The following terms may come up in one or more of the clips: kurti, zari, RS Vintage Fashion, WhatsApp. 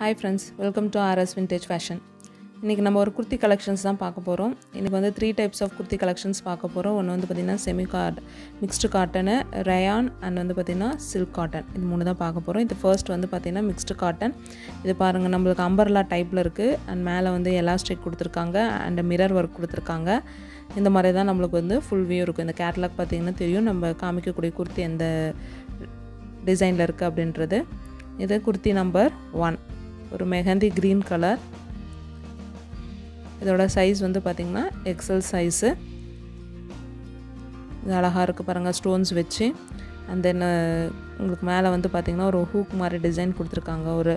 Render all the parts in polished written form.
Hi friends, welcome to RS Vintage Fashion. இன்னைக்கு நம்ம ஒரு kurti collections தான் பார்க்க போறோம். இன்னைக்கு வந்து 3 types of kurti collections பார்க்க போறோம். ஒன்னு வந்து பாத்தீனா semi card, mixed cotton, rayon and வந்து பாத்தீனா silk cotton. இது மூணு தான் பார்க்க போறோம். இது first வந்து பாத்தீனா mixed cotton. இது பாருங்க நமக்கு umbrella typeல இருக்கு and மேல வந்து elastic கொடுத்திருக்காங்க and mirror work கொடுத்திருக்காங்க. இந்த மாதிரி தான் நமக்கு வந்து full view இருக்கும். இந்த catalog பாத்தீங்கன்னா தெரியும் நம்ம காமிக்க கூடிய kurti எந்த designல இருக்கு அப்படின்றது. இது kurti number 1. ஒரு மெஹந்தி green color. இதோட சைஸ் வந்து பாத்தீங்கன்னா XL சைஸ். அழகா இருக்கு பாருங்க ஸ்டோன்ஸ் வெச்சு and then உங்களுக்கு மேல வந்து பாத்தீங்கன்னா ஒரு ஹூக் மாதிரி டிசைன் கொடுத்திருக்காங்க ஒரு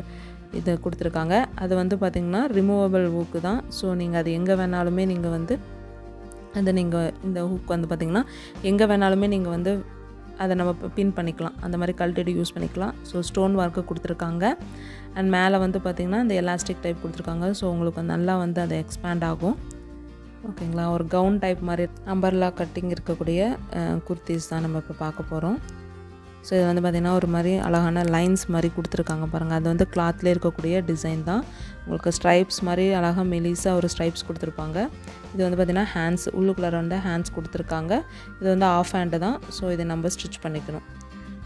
இது கொடுத்திருக்காங்க. அது வந்து பாத்தீங்கன்னா ரிமூவபிள் ஹூக் தான். சோ நீங்க அது எங்க வேணாலுமே நீங்க வந்து அந்த நீங்க இந்த ஹூக் வந்து பாத்தீங்கன்னா எங்க வேணாலுமே நீங்க வந்து அத நம்ம பின் பண்ணிக்கலாம் அந்த மாதிரி கல்டட் யூஸ் பண்ணிக்கலாம் சோ ஸ்டோன் வர்க்க கொடுத்திருக்காங்க and மேல வந்து பாத்தீங்கன்னா இந்த எலாஸ்டிக் டைப் கொடுத்திருக்காங்க சோ உங்களுக்கு நல்லா வந்து அது எக்ஸ்பாண்ட் ஆகும் ஓகேங்களா ஒரு கவுன் டைப் மாதிரி அம்பர்லா கட்டிங் இருக்க கூடிய குர்தீஸ் தான் நம்ம இப்ப பார்க்க போறோம் சோ இது வந்து பாத்தீங்கன்னா ஒரு மாதிரி அழகான லைன்ஸ் மாதிரி கொடுத்திருக்காங்க பாருங்க அது வந்து கிளாத்ல இருக்க கூடிய டிசைன் தான் உங்களுக்கு ஸ்ட்ரைப்ஸ் மாதிரி அழகா மெலிசா ஒரு ஸ்ட்ரைப்ஸ் கொடுத்திருப்பாங்க இது வந்து பாத்தீங்கன்னா ஹேண்ட்ஸ் உள்ளுக்குள்ள ரெண்டு ஹேண்ட்ஸ் கொடுத்திருக்காங்க இது வந்து ஆஃப் ஹேண்ட் தான் சோ இத நம்ம ஸ்டிட்ச் பண்ணிக்கணும்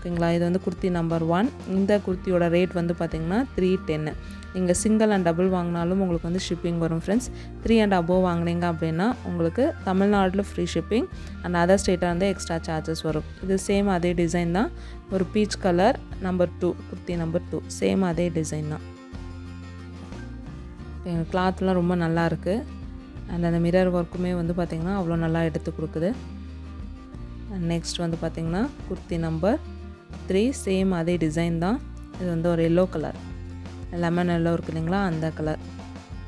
ஓகேங்களா இது வந்து kurti number 1 இந்த kurtiயோட ரேட் வந்து பாத்தீங்கன்னா 310 நீங்க சிங்கிள் and டபுள் வாங்குனாலும் உங்களுக்கு வந்து ஷிப்பிங் வரும் फ्रेंड्स 3 and above வாங்குனீங்க அப்படினா உங்களுக்கு தமிழ்நாட்டுல ஃப்ரீ ஷிப்பிங் and अदर ஸ்டேட்ல வந்து எக்ஸ்ட்ரா சார்जेस வரும் இது சேம் அதே டிசைன் தான் ஒரு peach colour number 2 kurti number 2 same அதே டிசைன் தான் கிளாத்லாம் ரொம்ப நல்லா இருக்கு and அந்த mirror workமே வந்து பாத்தீங்கன்னா அவ்ளோ நல்லா எடுத்து கொடுக்குது and next வந்து பாத்தீங்கன்னா kurti number 3 சேம் அதே டிசைன் தான் இது வந்து ஒரு yellow கலர் lemon yellow இருக்குங்களா அந்த கலர்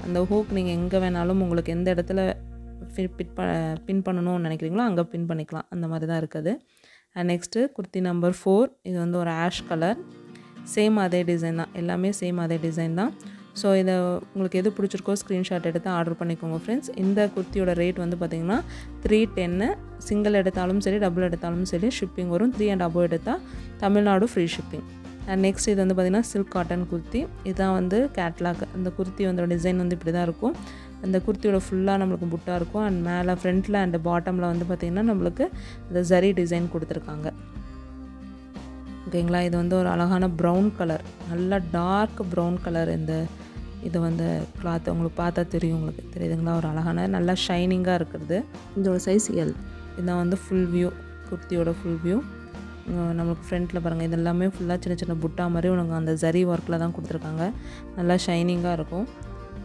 அந்த ஹூக் நீங்க எங்க வேணாலும் உங்களுக்கு எந்த இடத்துல பின் பண்ணனும்னு நினைக்கிறீங்களோ அங்க பின் பண்ணிக்கலாம் அந்த மாதிரி தான் இருக்குது and next kurti number 4 இது வந்து ஒரு ash கலர் சேம் அதே டிசைன் தான் எல்லாமே சேம் அதே டிசைன் தான் So இத உங்களுக்கு எது பிடிச்சிருக்கோ ஸ்கிரீன்ஷாட் எடுத்து ஆர்டர் பண்ணிக்கோங்க फ्रेंड्स இந்த kurtiயோட ரேட் வந்து பாத்தீங்கன்னா 310 சிங்கிள் எடுத்தாலும் சரி டபுள் எடுத்தாலும் சரி ஷிப்பிங் வரும் 3 and above எடுத்தா Tamil Nadu free shipping and next இது வந்து பாத்தீங்கன்னா silk cotton kurti இதான் வந்து கேட்டலாக் அந்த kurti வந்தோட டிசைன் வந்து இப்படி தான் இருக்கும் அந்த kurtiயோட ஃபுல்லா நமக்கு புட்டா இருக்கும் and மேல ஃப்ரண்ட்ல and பாட்டம்ல வந்து பாத்தீங்கன்னா நமக்கு அந்த zari டிசைன் கொடுத்திருக்காங்க ஓகேங்களா இது வந்து ஒரு அழகான brown color நல்ல dark brown color இந்த இது வந்து cloth உங்களுக்கு பார்த்தா தெரியும் உங்களுக்கு தெரியுதுங்களா ஒரு அழகான நல்ல ஷைனிங்கா இருக்குது இதோட சைஸ் L இதான் வந்து full view kurtiயோட full view நமக்கு फ्रंटல பாருங்க இதெல்லாம் ஃபுல்லா சின்ன சின்ன புட்டா மாதிரி உங்களுக்கு அந்த zari workல தான் கொடுத்திருக்காங்க நல்ல ஷைனிங்கா இருக்கும்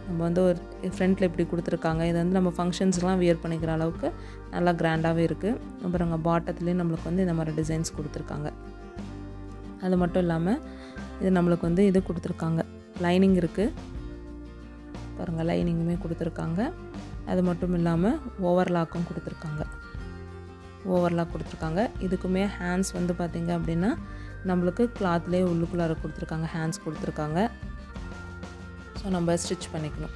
நம்ம வந்து ஒரு फ्रंटல இப்படி கொடுத்திருக்காங்க இது வந்து நம்ம ஃபங்க்ஷன்ஸ்லாம் வியர் பண்ணிக்கிற அளவுக்கு நல்ல கிராண்டாவே இருக்கு பாருங்க பாட்டத்திலே நமக்கு வந்து இந்த மாதிரி டிசைன்ஸ் கொடுத்திருக்காங்க அது மட்டும் இல்லாம இது நமக்கு வந்து இது கொடுத்திருக்காங்க லைனிங் இருக்கு பாருங்க லைனிங்குமே கொடுத்திருக்காங்க அது மட்டும் இல்லாம ஓவர்லாக்கும் கொடுத்திருக்காங்க ஓவர்லாக் கொடுத்திருக்காங்க இதுக்குமே ஹேண்ட்ஸ் வந்து பாத்தீங்க அப்படினா நமக்கு கிளாத்லயே உள்ளுக்குள்ள இருக்கு கொடுத்திருக்காங்க ஹேண்ட்ஸ் கொடுத்திருக்காங்க சோ நம்ம ஸ்டிட்ச் பண்ணிக்கணும்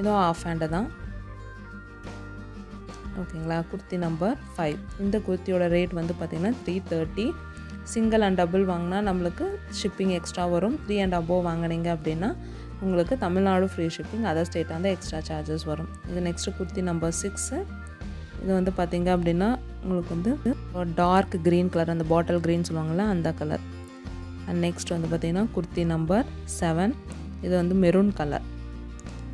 இது ஆஃப் ஹேண்ட் தான் ஓகேங்களா kurti number 5 இந்த kurtiயோட ரேட் வந்து பாத்தீங்கன்னா 330 சிங்கிள் and டபுள் வாங்குனா நமக்கு ஷிப்பிங் எக்ஸ்ட்ரா வரும் 3 and above வாங்குனீங்க அப்படினா உங்களுக்கு தமிழ்நாடு ஃப்ரீ ஷிப்பிங் अदर ஸ்டேட்ல அந்த எக்ஸ்ட்ரா சார்जेस வரும் இது நெக்ஸ்ட் kurti number 6 இது வந்து பாத்தீங்க அப்படினா உங்களுக்கு வந்து டார்க் green கலர் அந்த பாட்டில் green சொல்வாங்கல அந்த கலர் and next வந்து பாத்தீங்கன்னா kurti number 7 இது வந்து மெரூன் கலர்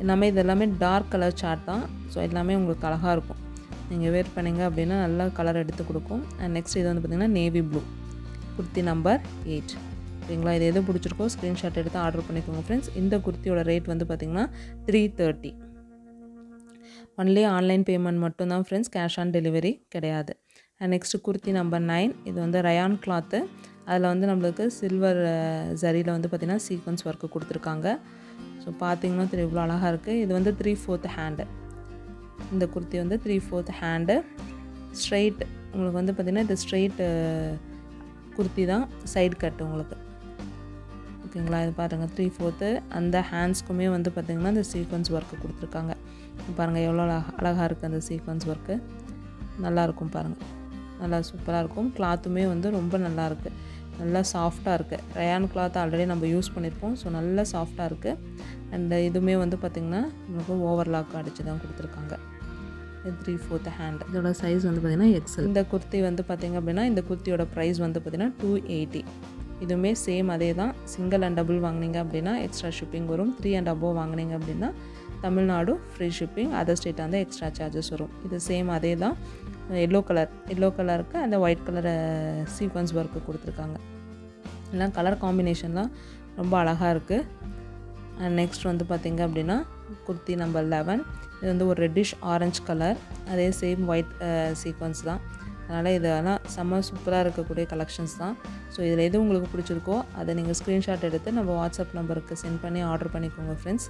எல்லாமே இதெல்லாம் டார்க் கலர் சார்ட் தான் சோ எல்லாமே உங்களுக்கு அழகா இருக்கும் நீங்க வேர் பண்ணீங்க அப்படினா நல்ல கலர் எடுத்து கொடுக்கும் and next இது வந்து பாத்தீங்கன்னா navy blue kurti number 8 நீங்க இத எது பிடிச்சிருக்கோ ஸ்கிரீன்ஷாட் எடுத்து ஆர்டர் பண்ணிக்கோங்க फ्रेंड्स இந்த kurtiயோட ரேட் வந்து பாத்தீங்கன்னா 330 only ஆன்லைன் பேமெண்ட் மட்டும் தான் फ्रेंड्स கேஷ் ஆன் டெலிவரி கிடையாது and next kurti number 9 இது வந்து rayon cloth அதுல வந்து நமக்கு silver zariல வந்து பாத்தீங்கன்னா sequence work கொடுத்திருக்காங்க சோ பாத்தீங்கன்னா இது இவ்ளோ அழகா இருக்கு இது வந்து 3/4 hand இந்த kurti வந்து 3/4 hand straight உங்களுக்கு வந்து பாத்தீங்கன்னா இது straight kurti தான் சைடு கட் உங்களுக்கு ஓகேங்களா இது பாருங்க 3/4 அந்த ஹேண்ட்ஸ்க்குமே வந்து பாத்தீங்கன்னா அந்த சீக்வென்ஸ் work கொடுத்திருக்காங்க பாருங்க எவ்வளவு அழகா இருக்கு அந்த சீக்வென்ஸ் work நல்லா இருக்கும் பாருங்க நல்லா சூப்பரா இருக்கும் கிளாத்துமே வந்து ரொம்ப நல்லா இருக்கு நல்லா சாஃப்டாக இருக்குது. ரயான் கிளாத் ஆல்ரெடி நம்ம யூஸ் பண்ணியிருப்போம். ஸோ நல்லா சாஃப்டாக இருக்குது. அண்ட் இதுவுமே வந்து பார்த்திங்கன்னா நம்மளுக்கு ஓவர்லாக் அடித்து தான் கொடுத்துருக்காங்க. 3/4 ஹேண்ட். இதோட சைஸ் வந்து பார்த்திங்கன்னா எக்ஸல். இந்த குர்த்தி வந்து பார்த்திங்க அப்படின்னா இந்த குர்த்தியோட ப்ரைஸ் வந்து பார்த்திங்கன்னா 280. இதுவுமே சேம் அதே தான். சிங்கிள் அண்ட் டபுள் வாங்கினீங்க அப்படின்னா எக்ஸ்ட்ரா ஷிப்பிங் வரும். 3 and above வாங்கினீங்க அப்படின்னா தமிழ்நாடு ஃப்ரீ ஷிப்பிங், அதர் ஸ்டேட்டாக இருந்தால் எக்ஸ்ட்ரா சார்ஜஸ் வரும். இது சேம் அதே தான். எல்லோ கலருக்கு அந்த ஒயிட் கலர் சீக்வன்ஸ் ஒர்க்கு கொடுத்துருக்காங்க. எல்லாம் கலர் காம்பினேஷன்லாம் ரொம்ப அழகாக இருக்குது. அண்ட் நெக்ஸ்ட் வந்து பார்த்திங்க அப்படின்னா குர்த்தி நம்பர் 11. இது வந்து ஒரு ரெட்டிஷ் ஆரஞ்சு கலர், அதே சேம் ஒயிட் சீக்வன்ஸ் தான். அதனால் இதெல்லாம் செம்ம சூப்பராக இருக்கக்கூடிய கலெக்ஷன்ஸ் தான். ஸோ இதில் எது உங்களுக்கு பிடிச்சிருக்கோ அதை நீங்கள் ஸ்க்ரீன்ஷாட் எடுத்து நம்ம வாட்ஸ்அப் நம்பருக்கு சென்ட் பண்ணி ஆர்டர் பண்ணிக்கோங்க ஃப்ரெண்ட்ஸ்.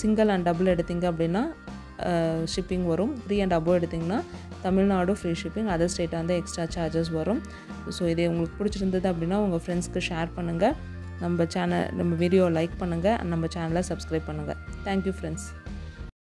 சிங்கிள் அண்ட் டபுள் எடுத்திங்க அப்படின்னா ஷிப்பிங் வரும். 3 and above எடுத்திங்கன்னா தமிழ்நாடு ஃப்ரீ ஷிப்பிங், அதர் ஸ்டேட்டாக இருந்தால் எக்ஸ்ட்ரா சார்ஜஸ் வரும். ஸோ இதே உங்களுக்கு பிடிச்சிருந்தது அப்படின்னா உங்கள் ஃப்ரெண்ட்ஸ்க்கு ஷேர் பண்ணுங்கள். நம்ம வீடியோ லைக் பண்ணுங்கள். நம்ம சேனலை சப்ஸ்கிரைப் பண்ணுங்கள். Thank you friends.